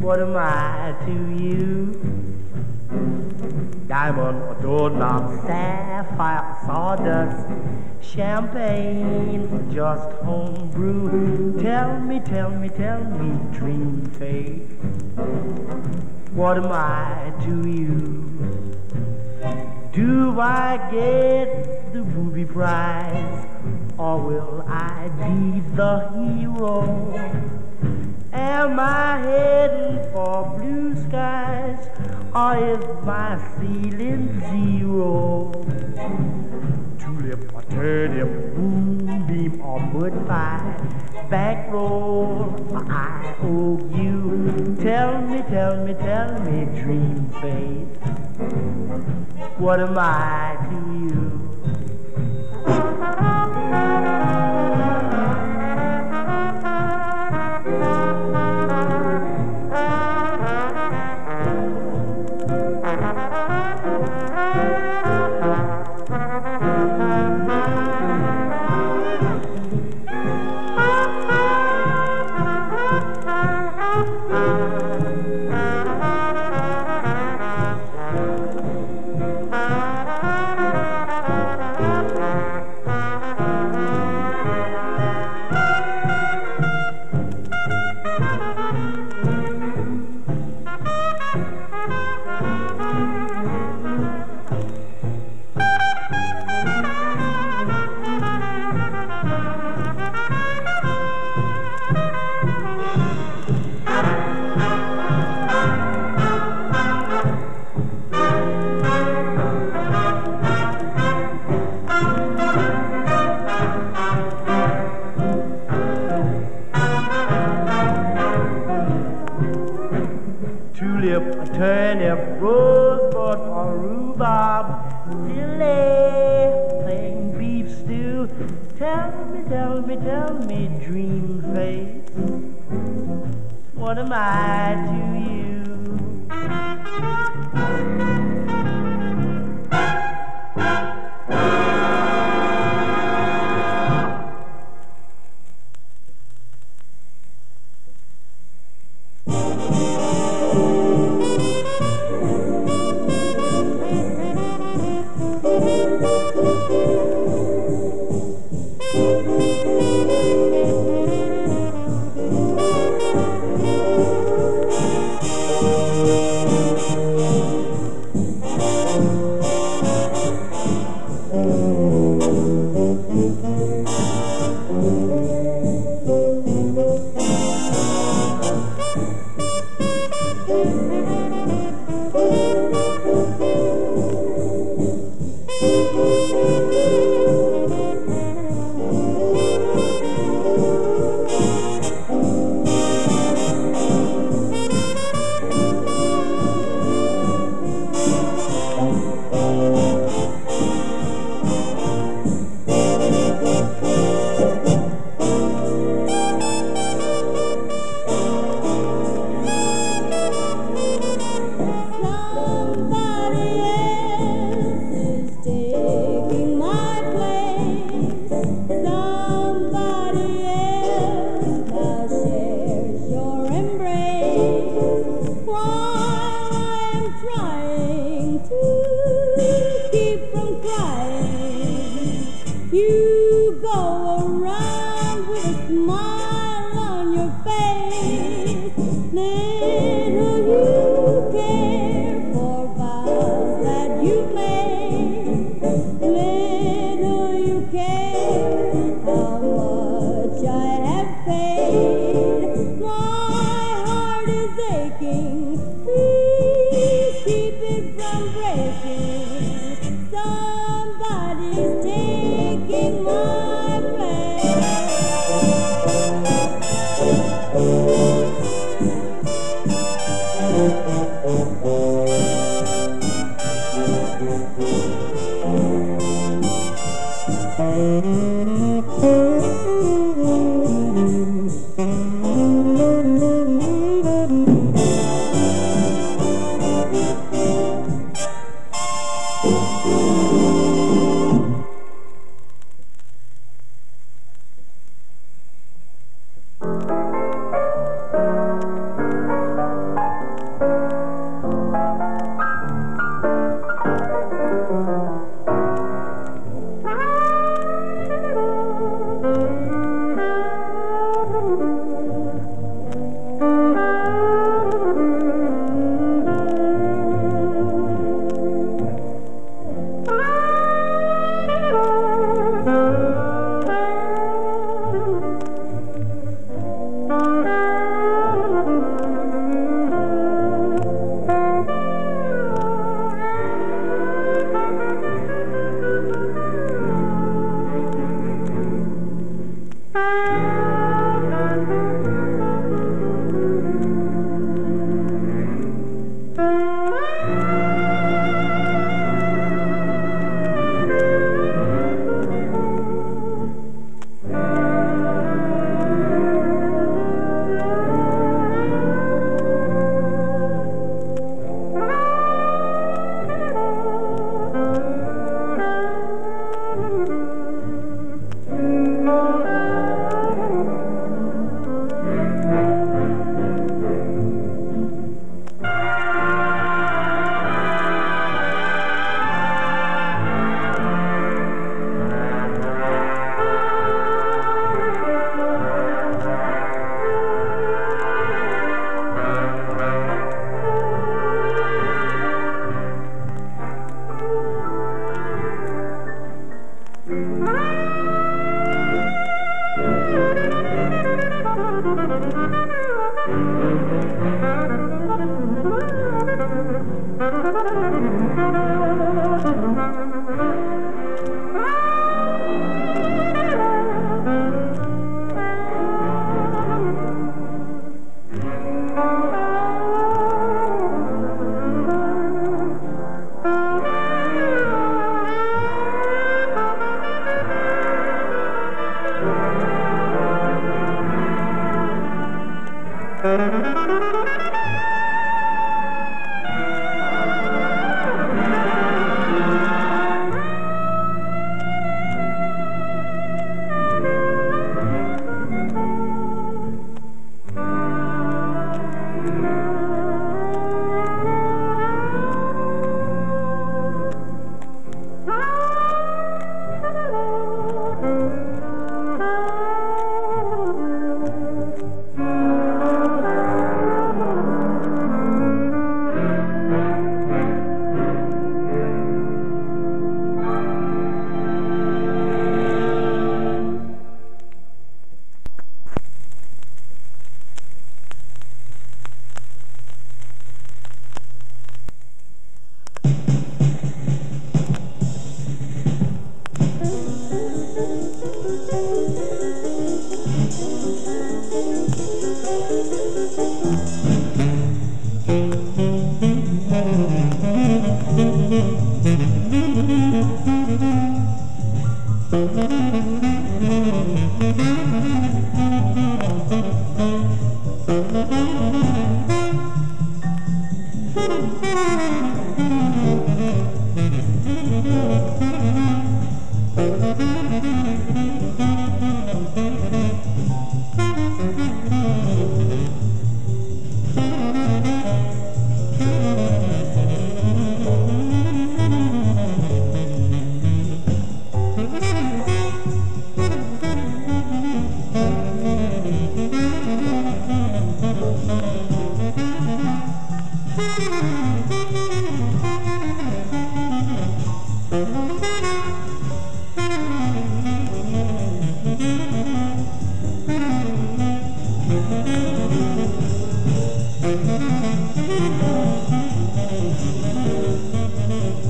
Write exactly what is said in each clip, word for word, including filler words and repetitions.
What am I to you? Do I get the booby prize, or will I be the hero? Am I heading for blue skies, or is my ceiling zero? Tulip or turnip, moonbeam or mud pie, bankroll or I owe you. Tell me, tell me, tell me, dream face, what am I to you? Thank you.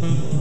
Thank you.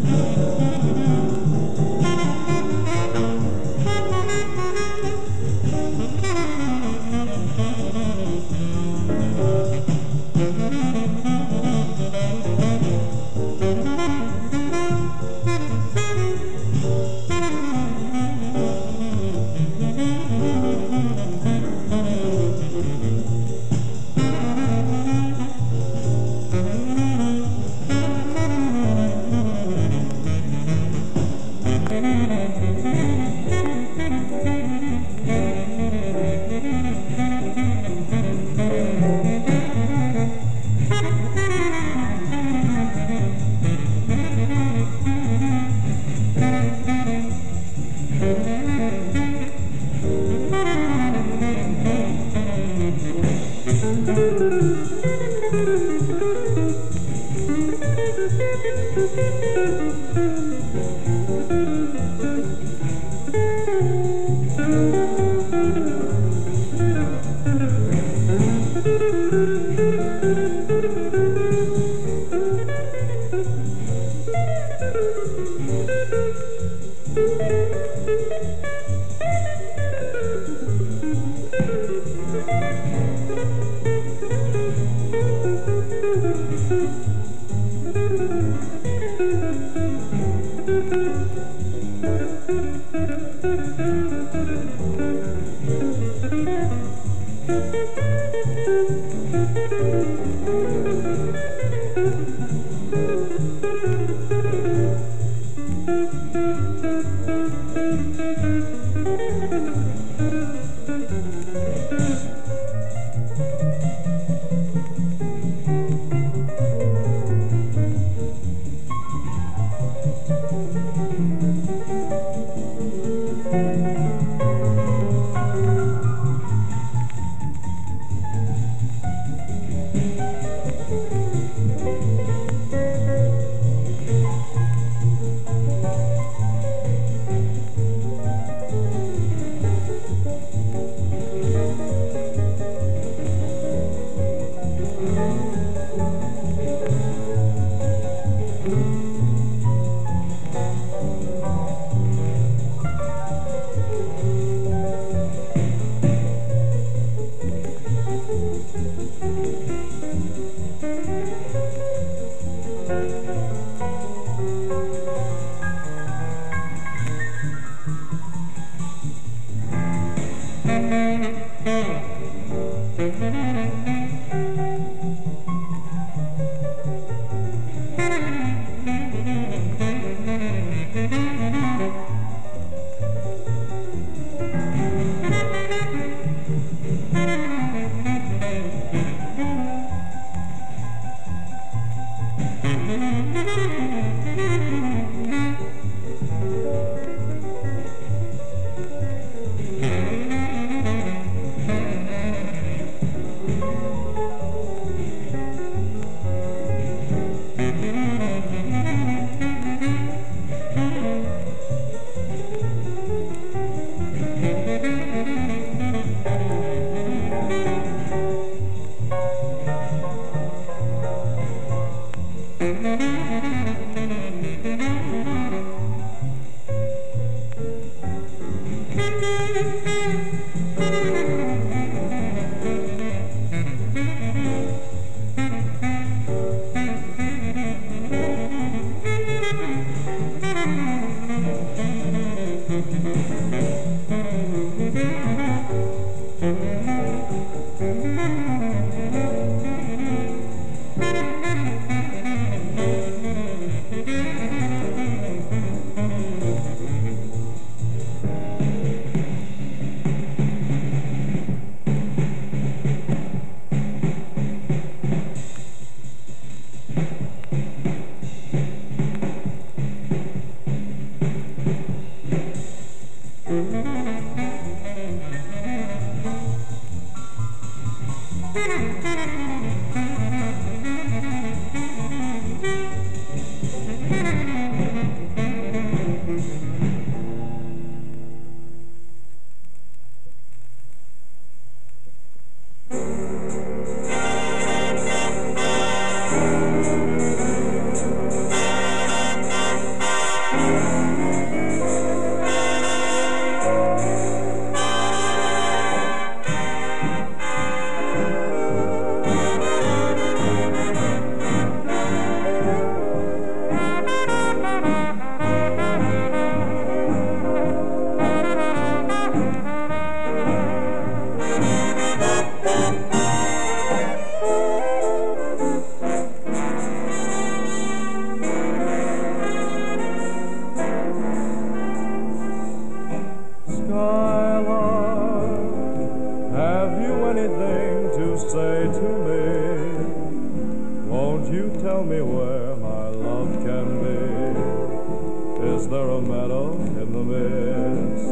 me where my love can be. Is there a meadow in the mist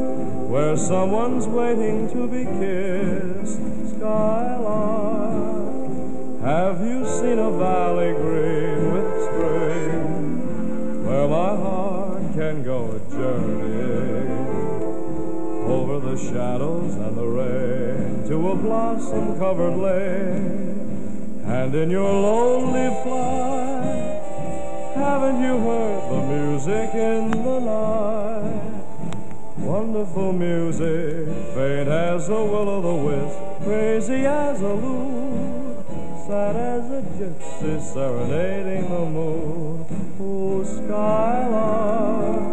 where someone's waiting to be kissed? Skylark, have you seen a valley green with spring where my heart can go a journey over the shadows and the rain to a blossom-covered lane? And in your lonely flight, haven't you heard the music in the night? Wonderful music, faint as a will-o'-the-wisp, crazy as a loon, sad as a gypsy serenading the moon. Oh, Skylark,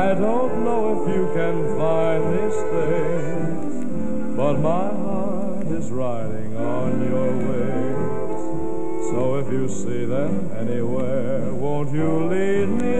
I don't know if you can find these things, but my heart is riding on your wings. So if you see them anywhere, won't you lead me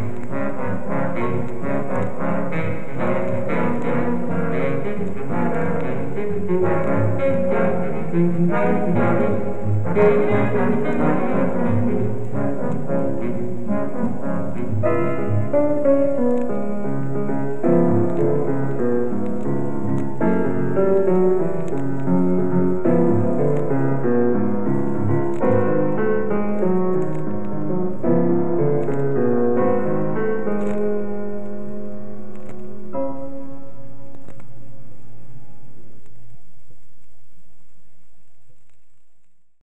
Bye.